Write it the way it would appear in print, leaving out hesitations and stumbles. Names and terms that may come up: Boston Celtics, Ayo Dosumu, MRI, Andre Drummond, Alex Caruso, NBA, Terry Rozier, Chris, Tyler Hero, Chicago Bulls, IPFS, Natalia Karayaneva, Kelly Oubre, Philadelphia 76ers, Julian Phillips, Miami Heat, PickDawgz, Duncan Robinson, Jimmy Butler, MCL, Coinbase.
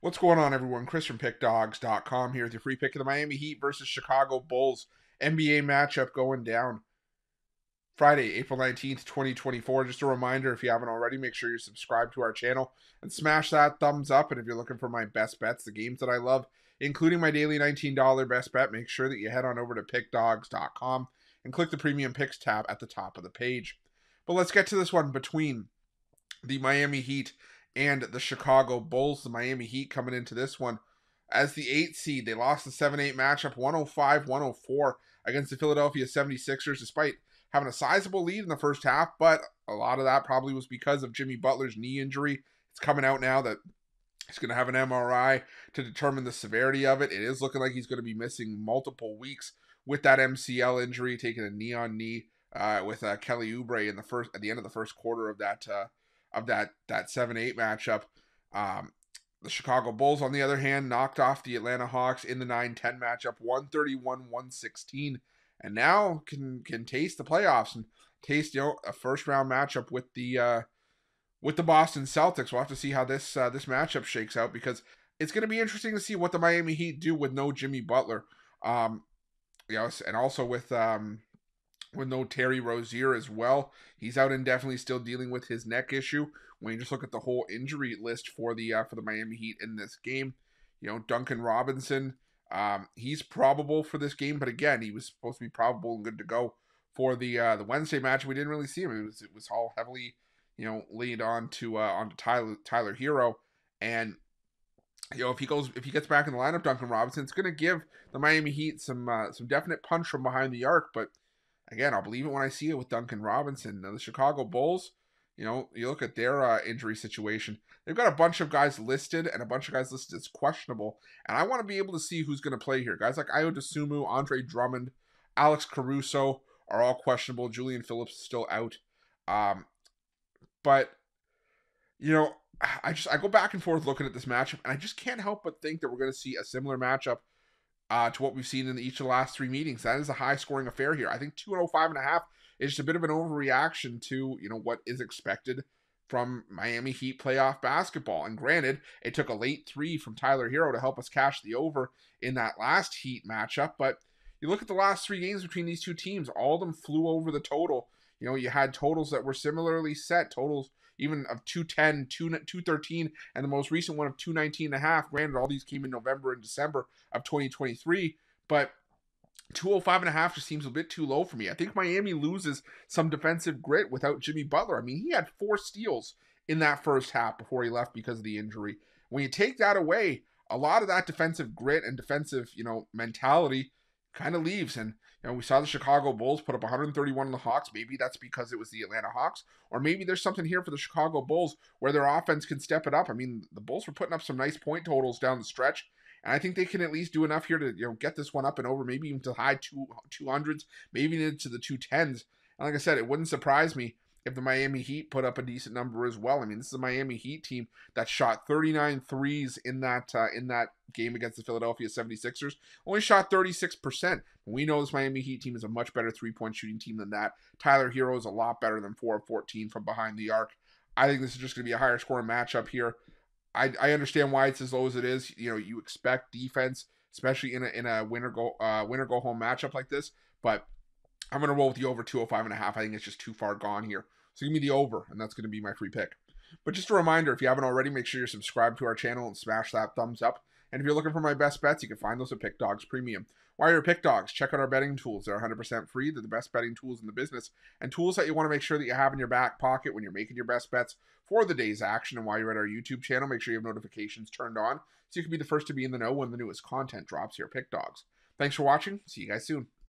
What's going on, everyone? Chris from PickDawgz.com here with your free pick of the Miami Heat versus Chicago Bulls NBA matchup going down Friday, April 19th, 2024. Just a reminder, if you haven't already, make sure you're subscribed to our channel and smash that thumbs up. And if you're looking for my best bets, the games that I love, including my daily $19 best bet, make sure that you head on over to PickDawgz.com and click the Premium Picks tab at the top of the page. But let's get to this one between the Miami Heat and the Chicago Bulls. The Miami Heat coming into this one as the 8th seed. They lost the 7-8 matchup 105-104 against the Philadelphia 76ers, despite having a sizable lead in the first half, but a lot of that probably was because of Jimmy Butler's knee injury. It's coming out now that he's going to have an MRI to determine the severity of it. It is looking like he's going to be missing multiple weeks with that MCL injury, taking a knee-on-knee with Kelly Oubre at the end of the first quarter of that 7-8 matchup. The Chicago Bulls, on the other hand, knocked off the Atlanta Hawks in the 9-10 matchup, 131-116, and now can taste the playoffs and taste, you know, a first-round matchup with the Boston Celtics. We'll have to see how this this matchup shakes out, because it's going to be interesting to see what the Miami Heat do with no Jimmy Butler, you know, and also with no Terry Rozier as well. He's out indefinitely, still dealing with his neck issue. When you just look at the whole injury list for the Miami Heat in this game, you know, Duncan Robinson, he's probable for this game, but again, he was supposed to be probable and good to go for the Wednesday match. We didn't really see him. It was all heavily, you know, leaned on to onto Tyler Hero, and you know, if he gets back in the lineup, Duncan Robinson, it's going to give the Miami Heat some definite punch from behind the arc, but again, I'll believe it when I see it with Duncan Robinson. Now, the Chicago Bulls, you know, you look at their injury situation. They've got a bunch of guys listed and a bunch of guys listed as questionable, and I want to be able to see who's going to play here. Guys like Ayo Dosumu, Andre Drummond, Alex Caruso are all questionable. Julian Phillips is still out. But, you know, I go back and forth looking at this matchup, and I just can't help but think that we're going to see a similar matchup to what we've seen in each of the last three meetings. That is a high-scoring affair here. I think 205.5 is just a bit of an overreaction to, you know, what is expected from Miami Heat playoff basketball. And granted, it took a late three from Tyler Hero to help us cash the over in that last Heat matchup. But you look at the last three games between these two teams, all of them flew over the total. You know, you had totals that were similarly set, totals even of 210, 213, and the most recent one of 219.5. Granted, all these came in November and December of 2023, but 205.5 just seems a bit too low for me. I think Miami loses some defensive grit without Jimmy Butler. I mean, he had 4 steals in that first half before he left because of the injury. When you take that away, a lot of that defensive grit and defensive, you know, mentality kind of leaves. And you know, we saw the Chicago Bulls put up 131 on the Hawks. Maybe that's because it was the Atlanta Hawks, or maybe there's something here for the Chicago Bulls where their offense can step it up. I mean, the Bulls were putting up some nice point totals down the stretch, and I think they can at least do enough here to, you know, get this one up and over, maybe even to high 200s, maybe into the 210s. And like I said, it wouldn't surprise me if the Miami Heat put up a decent number as well. I mean, this is a Miami Heat team that shot 39 threes in that game against the Philadelphia 76ers. Only shot 36%. We know this Miami Heat team is a much better three-point shooting team than that. Tyler Hero is a lot better than 4 of 14 from behind the arc. I think this is just going to be a higher scoring matchup here. I understand why it's as low as it is. You know, you expect defense, especially in a winner go home matchup like this, but I'm going to roll with the over 205.5. I think it's just too far gone here. So give me the over, and that's going to be my free pick. But just a reminder, if you haven't already, make sure you're subscribed to our channel and smash that thumbs up. And if you're looking for my best bets, you can find those at PickDawgz Premium. While you're at PickDawgz, check out our betting tools. They're 100% free. They're the best betting tools in the business, and tools that you want to make sure that you have in your back pocket when you're making your best bets for the day's action. And while you're at our YouTube channel, make sure you have notifications turned on so you can be the first to be in the know when the newest content drops here at PickDawgz. Thanks for watching. See you guys soon.